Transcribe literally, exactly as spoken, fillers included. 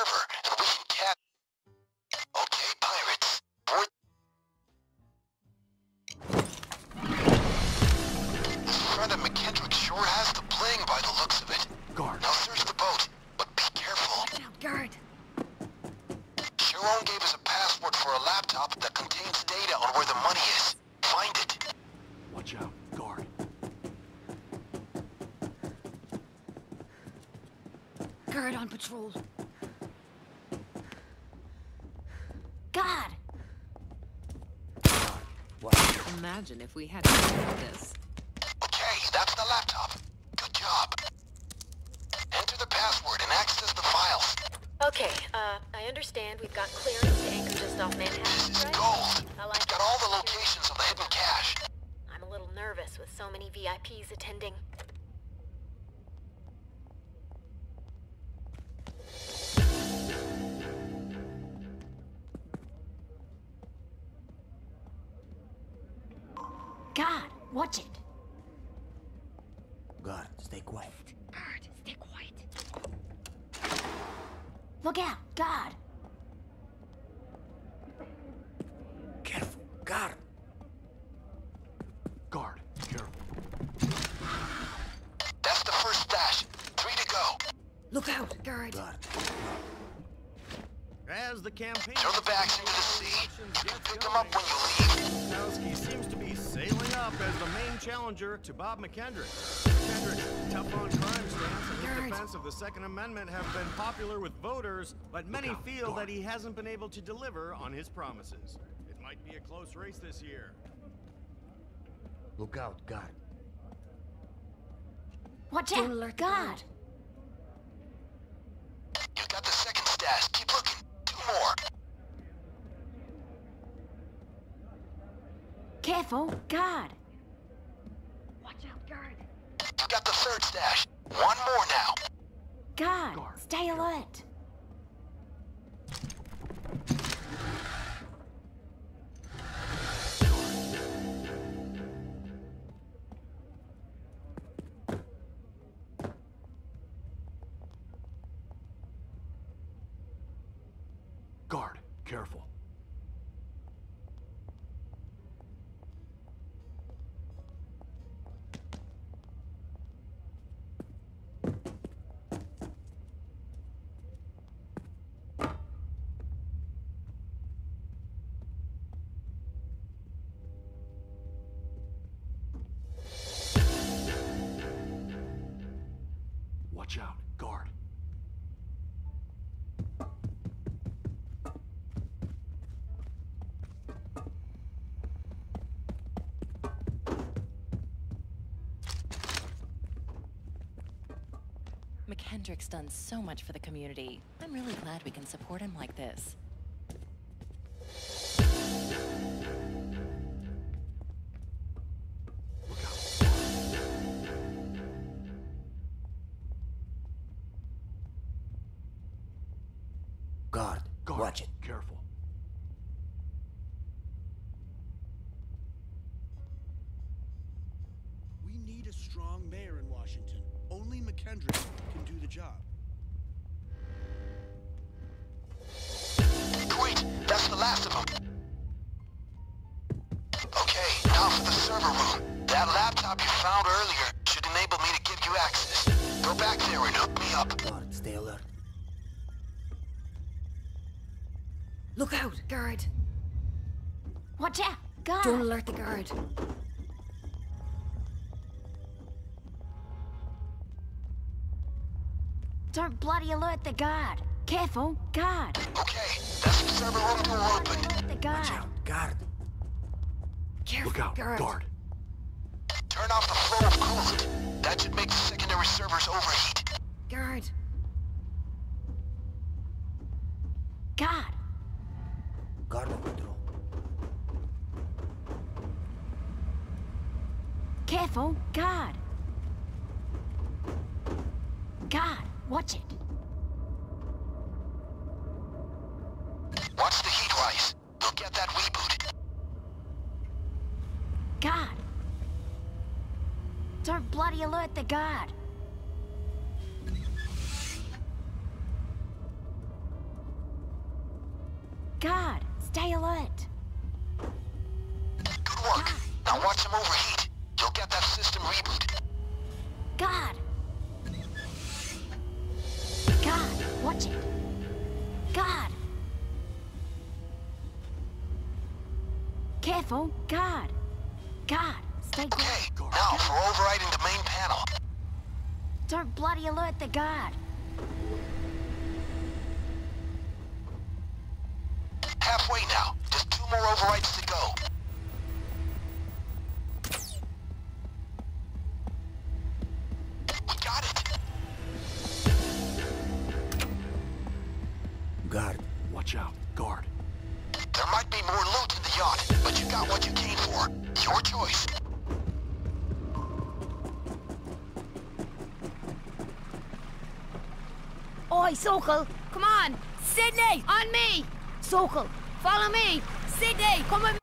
server, and we can cap... Okay, pirates. Board... This friend of McKendrick sure has the playing by the looks of it. Guard. Now search the boat, but be careful. Look out, guard. Chiron gave us a password for a laptop that contains data on where the money is. Find it. Watch out, guard. Guard on patrol. God! What? Imagine if we had to do this. Okay, that's the laptop. Good job. Enter the password and access the files. Okay, uh, I understand we've got clearance to anchor just off Manhattan, right? This is gold. I like it's got all the locations of the hidden cache. I'm a little nervous with so many V I Ps attending. God, watch it. God, stay quiet. Bird, stay quiet. Look out, God. Careful, guard. Guard, careful. That's the first stash. Three to go. Look out, guard. Guard. As the campaign... Throw the backs into the sea. You can pick them up when you leave. Sowski seems to be sailing up as the main challenger to Bob McKendrick. McKendrick, tough on crime stance and his defense of the Second Amendment have been popular with voters, but many feel that he hasn't been able to deliver on his promises. It might be a close race this year. Look out, guard. Watch out, guard. You got the second stash. Keep looking. Careful, guard. Watch out, guard. You got the third stash. One more now. Guard, guard. Stay alert. Guard, careful. Watch out, guard. McKendrick's done so much for the community. I'm really glad we can support him like this. Guard, guard, watch it. Careful. We need a strong mayor in Washington. Only McKendrick can do the job. Great! That's the last of them. Okay, now for the server room. That laptop you found earlier should enable me to give you access. Go back there and hook me up. Guard, stay alert. Look out, guard. Watch out, guard. Don't alert the guard. Don't bloody alert the guard. Careful, guard. Okay, that's the server room door opened. Don't alert the guard. Watch out, guard. Careful, look out, guard. guard. Turn off the flow of coolant. That should make the secondary servers overheat. Guard. Guard. Guard on patrol. Careful, guard. Guard, watch it. Watch the heat rise. You'll get that reboot. Guard. Don't bloody alert the guard. God, stay alert. Good work. God. Now watch him overheat. You'll get that system reboot. God. God, watch it. God. Careful, God. God, stay good. Okay, now for overriding the main panel. Don't bloody alert the guard. Halfway now. Just two more overrides to go. We got it. Guard, watch out. Guard. There might be more loot in the yacht, but you got what you came for. Your choice. Oi, Sokol, come on! Sydney, on me! Sokol, follow me! Sydney, come with